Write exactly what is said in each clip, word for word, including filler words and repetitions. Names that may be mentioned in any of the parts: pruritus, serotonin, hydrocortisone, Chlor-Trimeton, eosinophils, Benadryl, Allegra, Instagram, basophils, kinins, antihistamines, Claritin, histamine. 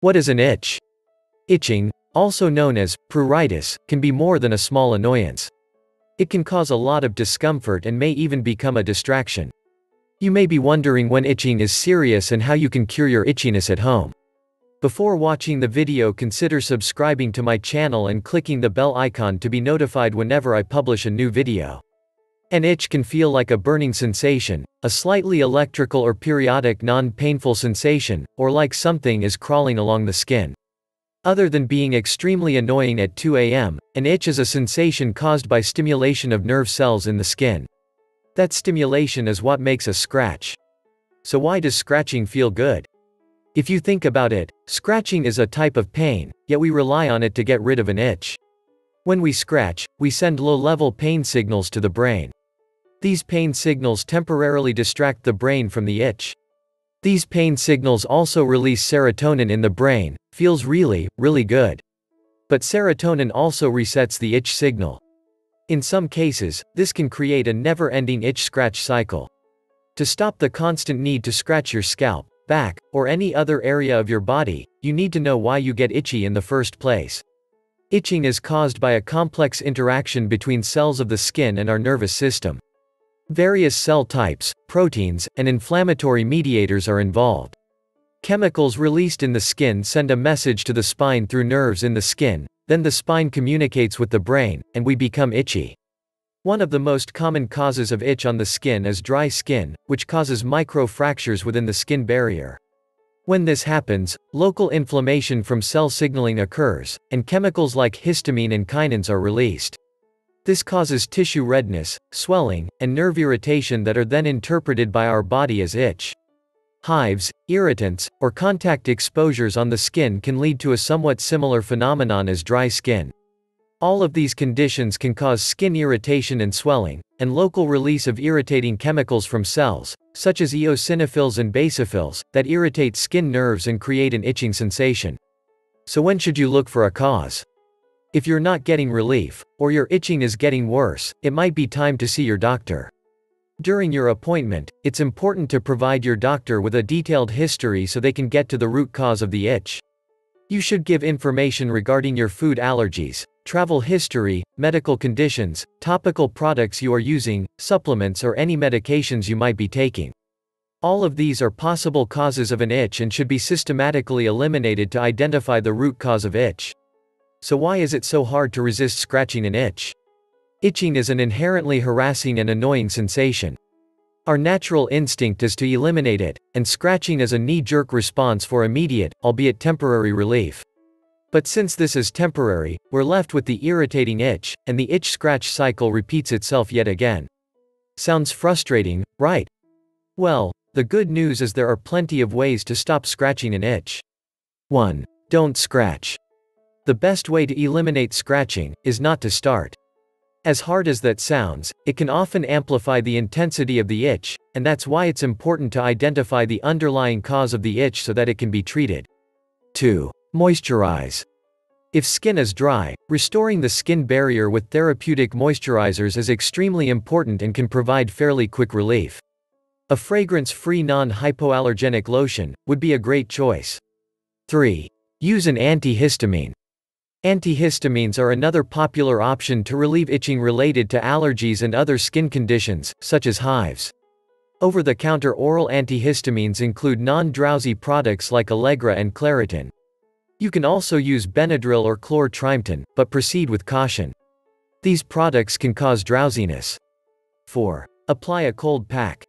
What is an itch? Itching, also known as pruritus, can be more than a small annoyance. It can cause a lot of discomfort and may even become a distraction. You may be wondering when itching is serious and how you can cure your itchiness at home. Before watching the video, consider subscribing to my channel and clicking the bell icon to be notified whenever I publish a new video. An itch can feel like a burning sensation, a slightly electrical or periodic non-painful sensation, or like something is crawling along the skin. Other than being extremely annoying at two A M, an itch is a sensation caused by stimulation of nerve cells in the skin. That stimulation is what makes us scratch. So why does scratching feel good? If you think about it, scratching is a type of pain, yet we rely on it to get rid of an itch. When we scratch, we send low-level pain signals to the brain. These pain signals temporarily distract the brain from the itch. These pain signals also release serotonin in the brain. Feels really, really good. But serotonin also resets the itch signal. In some cases, this can create a never-ending itch-scratch cycle. To stop the constant need to scratch your scalp, back, or any other area of your body, you need to know why you get itchy in the first place. Itching is caused by a complex interaction between cells of the skin and our nervous system. Various cell types, proteins, and inflammatory mediators are involved. Chemicals released in the skin send a message to the spine through nerves in the skin, then the spine communicates with the brain, and we become itchy. One of the most common causes of itch on the skin is dry skin, which causes microfractures within the skin barrier. When this happens, local inflammation from cell signaling occurs, and chemicals like histamine and kinins are released. This causes tissue redness, swelling, and nerve irritation that are then interpreted by our body as itch. Hives, irritants, or contact exposures on the skin can lead to a somewhat similar phenomenon as dry skin. All of these conditions can cause skin irritation and swelling, and local release of irritating chemicals from cells, such as eosinophils and basophils, that irritate skin nerves and create an itching sensation. So when should you look for a cause? If you're not getting relief, or your itching is getting worse, it might be time to see your doctor. During your appointment, it's important to provide your doctor with a detailed history so they can get to the root cause of the itch. You should give information regarding your food allergies, travel history, medical conditions, topical products you are using, supplements or any medications you might be taking. All of these are possible causes of an itch and should be systematically eliminated to identify the root cause of itch. So why is it so hard to resist scratching an itch? Itching is an inherently harassing and annoying sensation. Our natural instinct is to eliminate it, and scratching is a knee-jerk response for immediate, albeit temporary relief. But since this is temporary, we're left with the irritating itch, and the itch-scratch cycle repeats itself yet again. Sounds frustrating, right? Well, the good news is there are plenty of ways to stop scratching an itch. one. Don't scratch. The best way to eliminate scratching is not to start. As hard as that sounds, it can often amplify the intensity of the itch, and that's why it's important to identify the underlying cause of the itch so that it can be treated. two. Moisturize. If skin is dry, restoring the skin barrier with therapeutic moisturizers is extremely important and can provide fairly quick relief. A fragrance-free non-hypoallergenic lotion would be a great choice. three. Use an antihistamine. Antihistamines are another popular option to relieve itching related to allergies and other skin conditions, such as hives. Over-the-counter oral antihistamines include non-drowsy products like Allegra and Claritin. You can also use Benadryl or Chlor-Trimeton, but proceed with caution. These products can cause drowsiness. four. Apply a cold pack.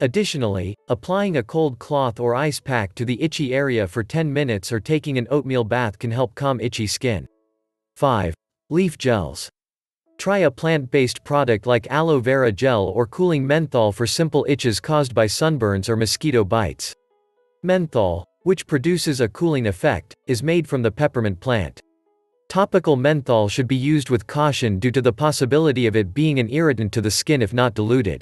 Additionally, applying a cold cloth or ice pack to the itchy area for ten minutes or taking an oatmeal bath can help calm itchy skin. five. Leaf gels. Try a plant-based product like aloe vera gel or cooling menthol for simple itches caused by sunburns or mosquito bites. Menthol, which produces a cooling effect, is made from the peppermint plant. Topical menthol should be used with caution due to the possibility of it being an irritant to the skin if not diluted.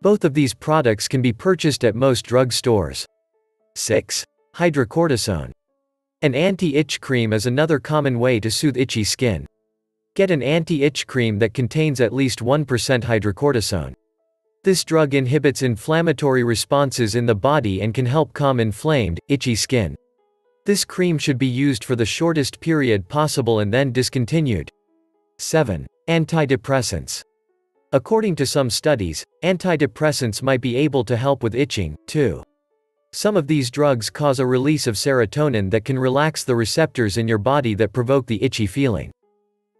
Both of these products can be purchased at most drugstores. six. Hydrocortisone. An anti-itch cream is another common way to soothe itchy skin. Get an anti-itch cream that contains at least one percent hydrocortisone. This drug inhibits inflammatory responses in the body and can help calm inflamed, itchy skin. This cream should be used for the shortest period possible and then discontinued. seven. Antidepressants. According to some studies, antidepressants might be able to help with itching, too. Some of these drugs cause a release of serotonin that can relax the receptors in your body that provoke the itchy feeling.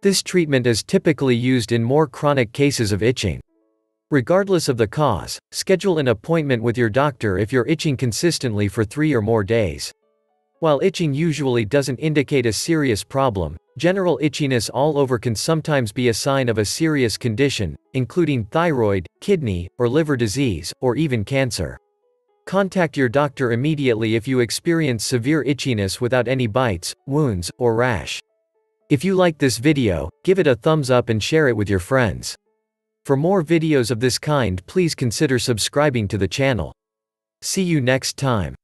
This treatment is typically used in more chronic cases of itching. Regardless of the cause, schedule an appointment with your doctor if you're itching consistently for three or more days. While itching usually doesn't indicate a serious problem, general itchiness all over can sometimes be a sign of a serious condition, including thyroid, kidney, or liver disease, or even cancer. Contact your doctor immediately if you experience severe itchiness without any bites, wounds, or rash. If you like this video, give it a thumbs up and share it with your friends. For more videos of this kind, please consider subscribing to the channel. See you next time.